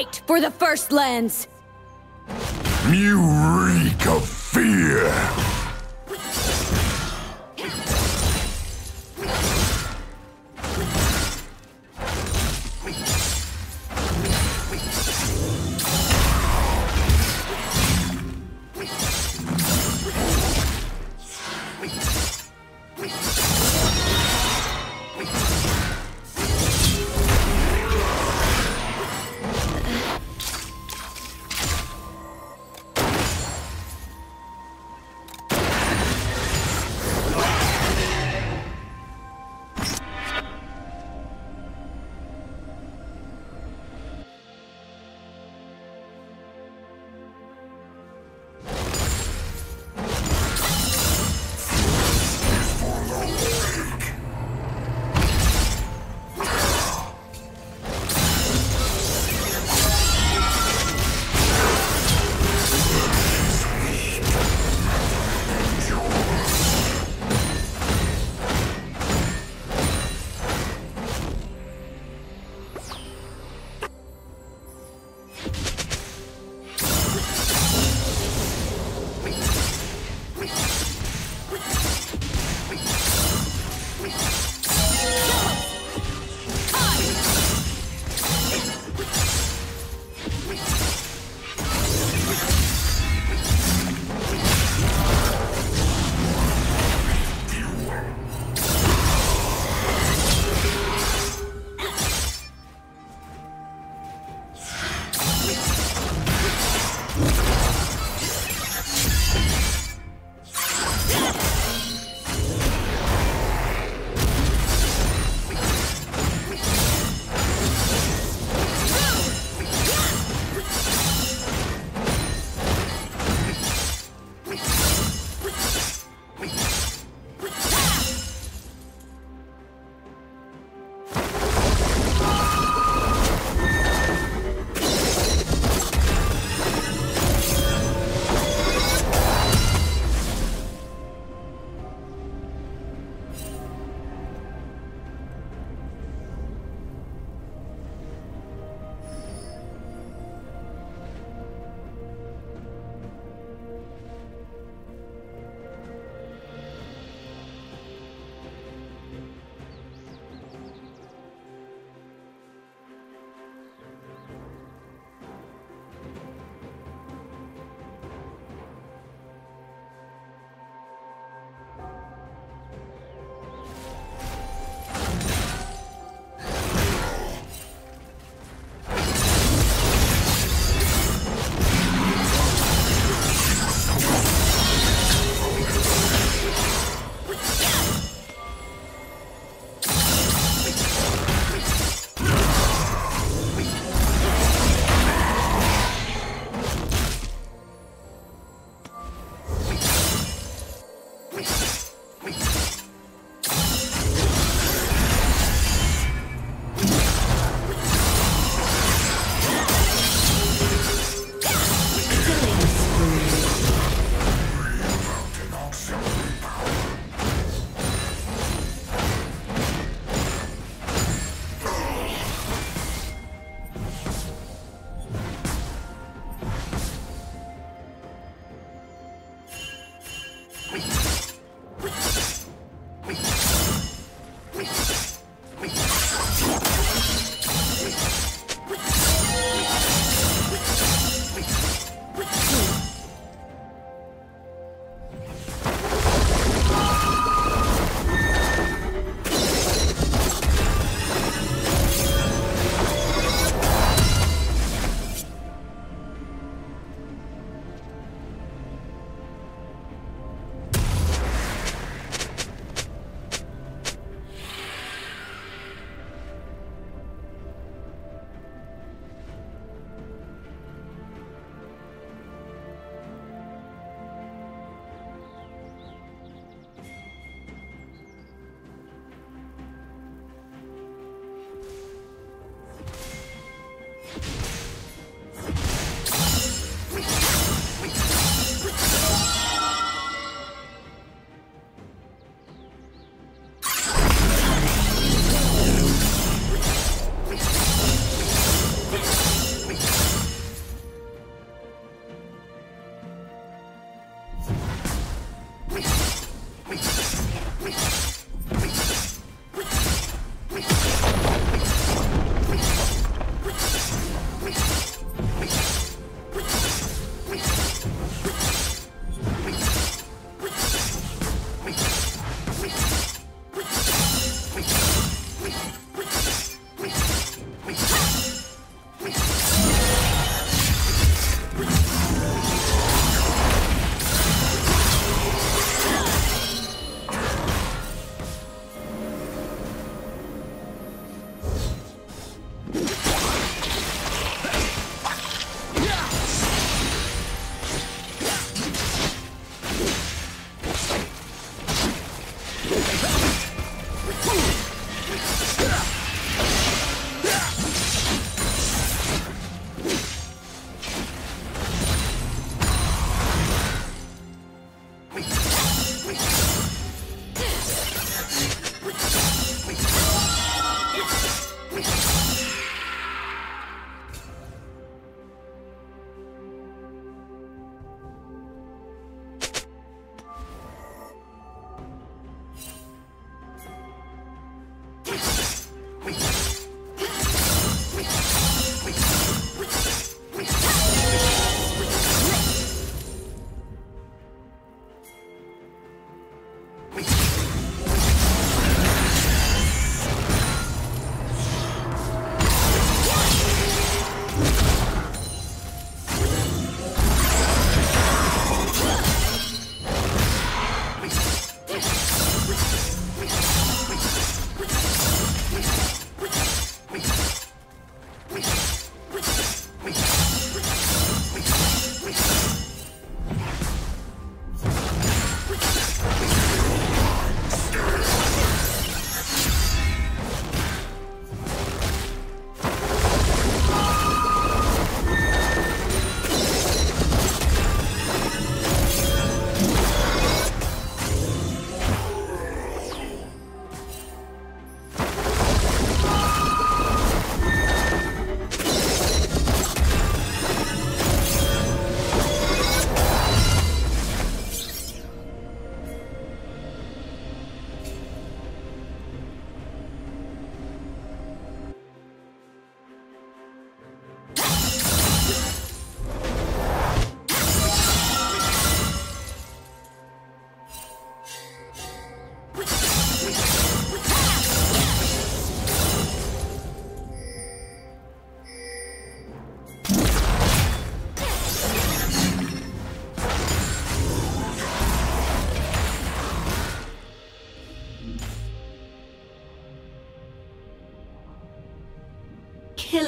Fight for the First Lands! You reek of fear!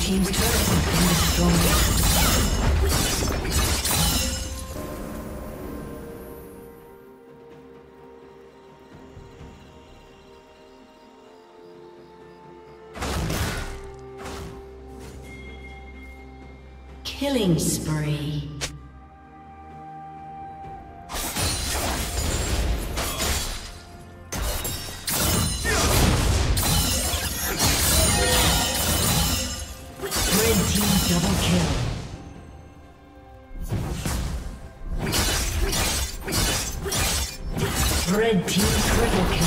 Team's turret has been destroyed. Killing spree. Red team triple kill. Rampage.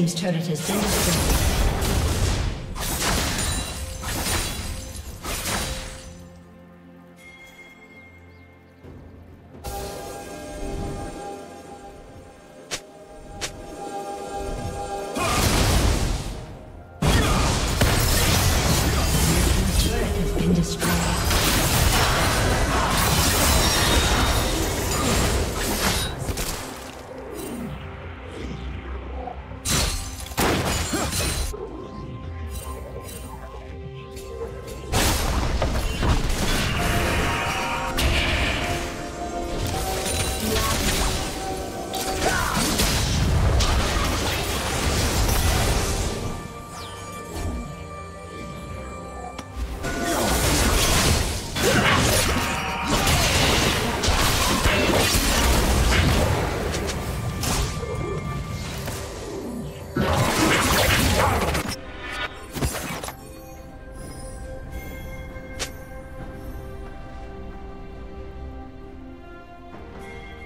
team's turret has been destroyed.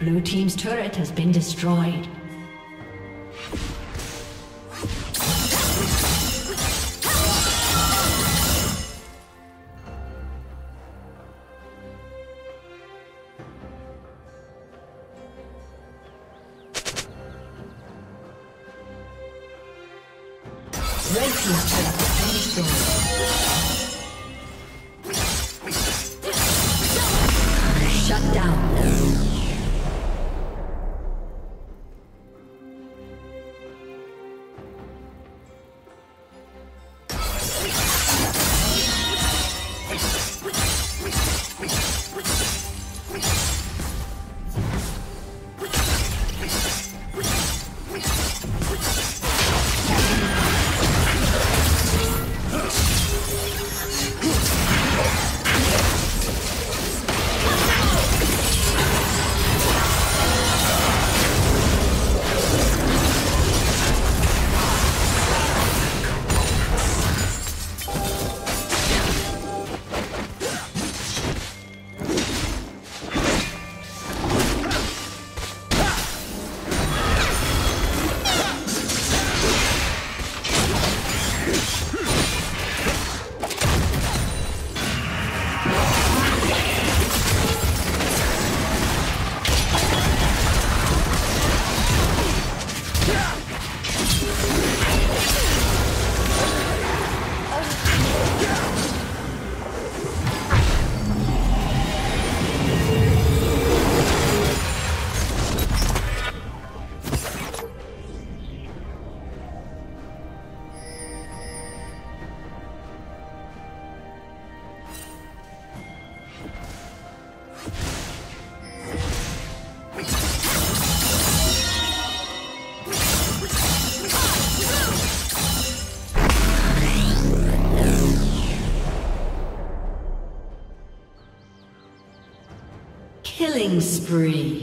Blue team's turret has been destroyed. Killing spree.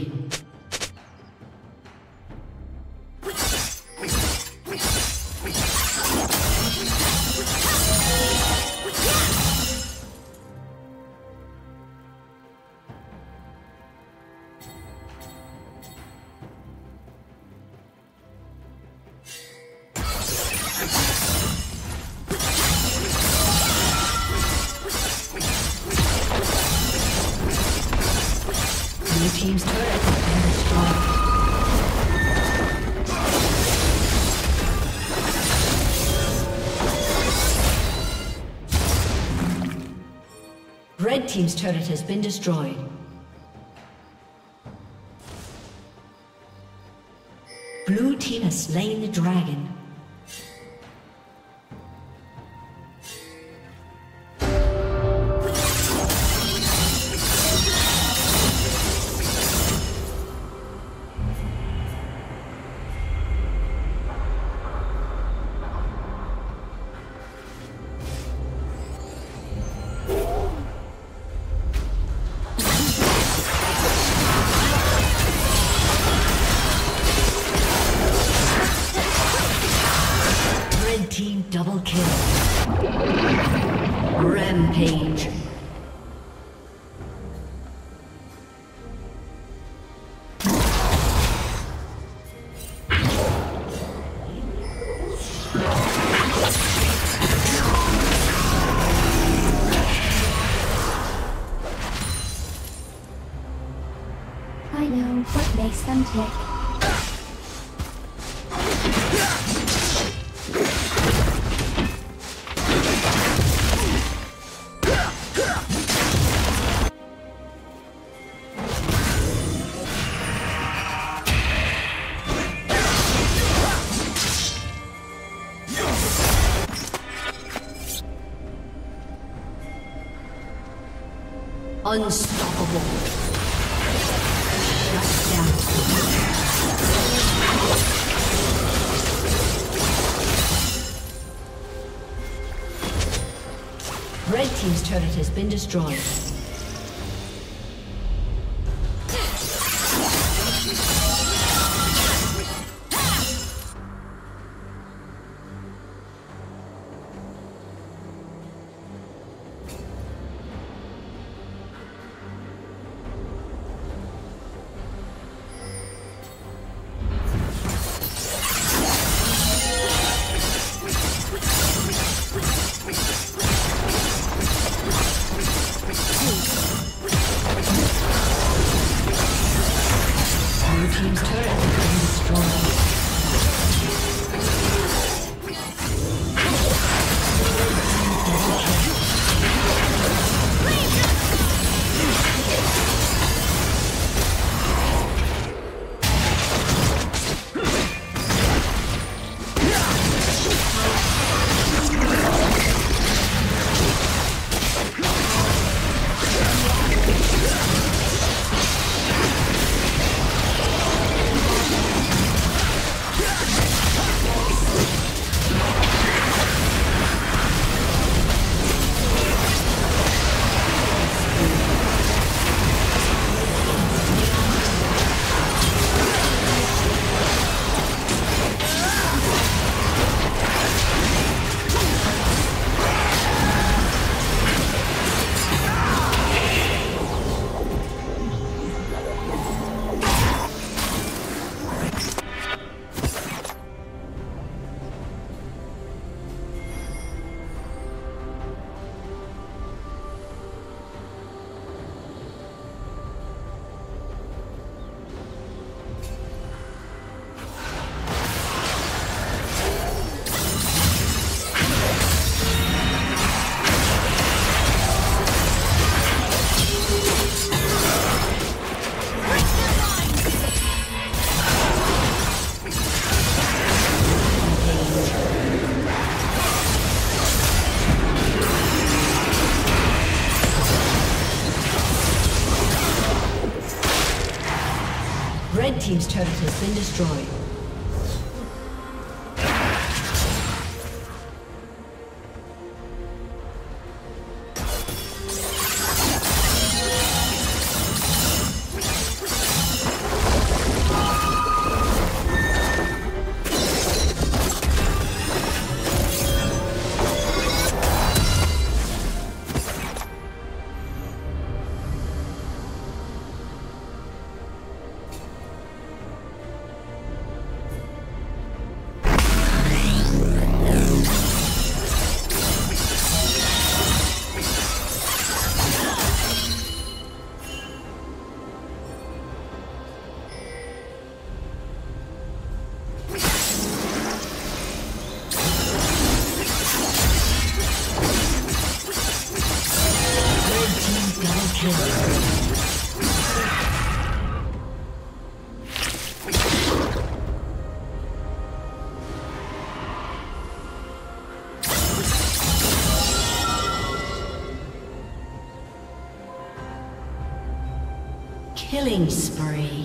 Red team's turret has been destroyed. Blue team has slain the dragon. Double kill. Rampage. authentic. Unstoppable. Shut down. Red team's turret has been destroyed. Red team's turret has been destroyed. Killing spree.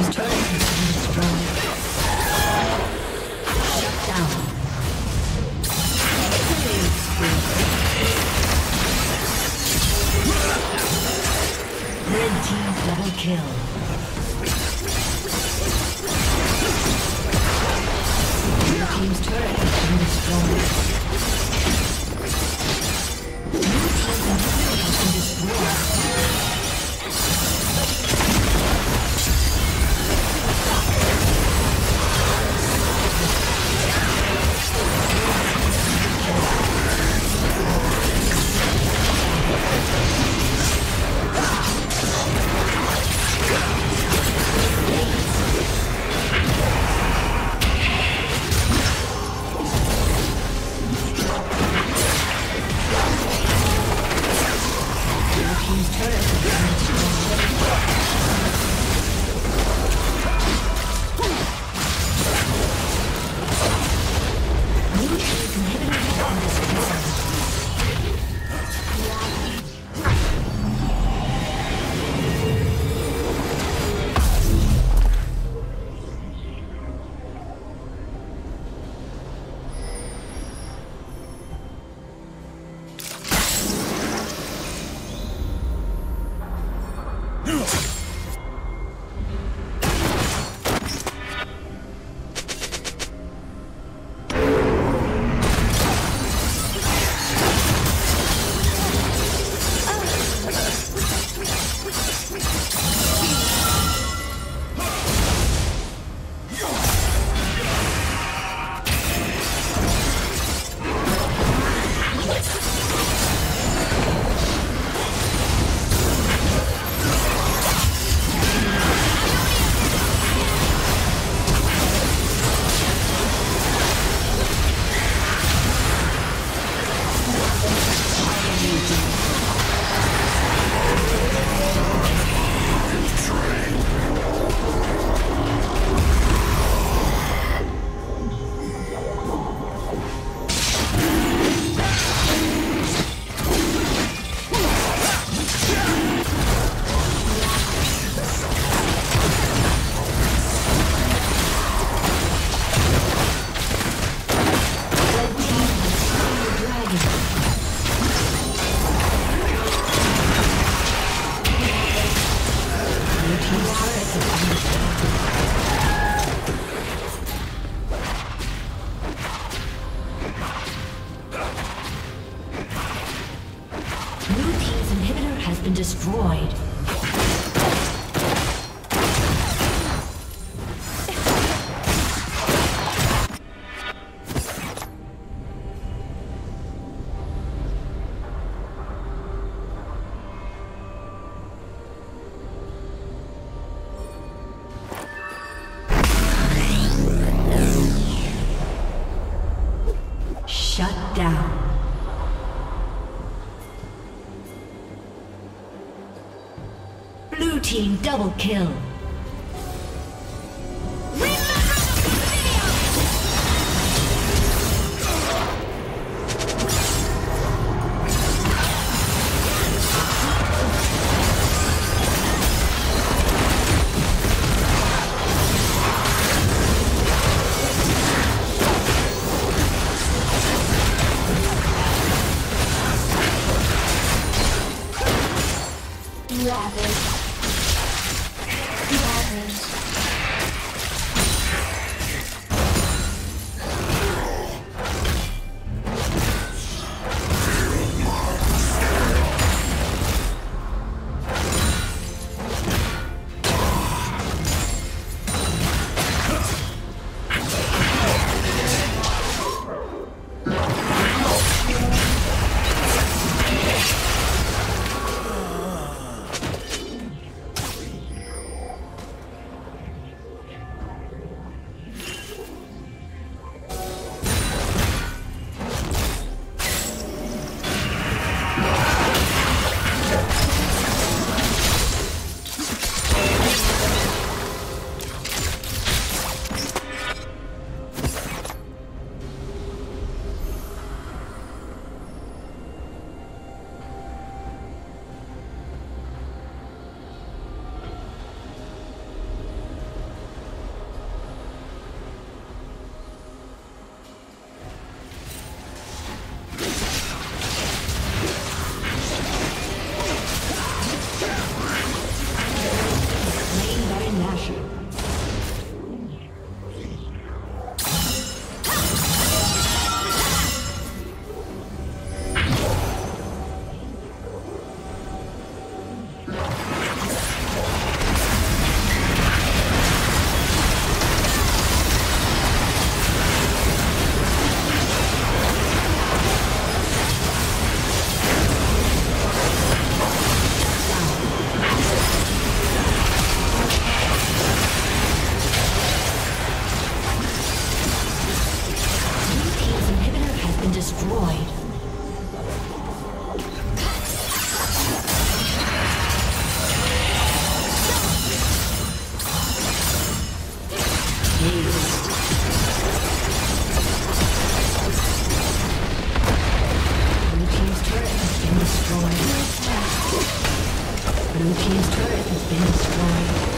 Destroyed. destroyed. Double kill. Blue team's turret has been destroyed.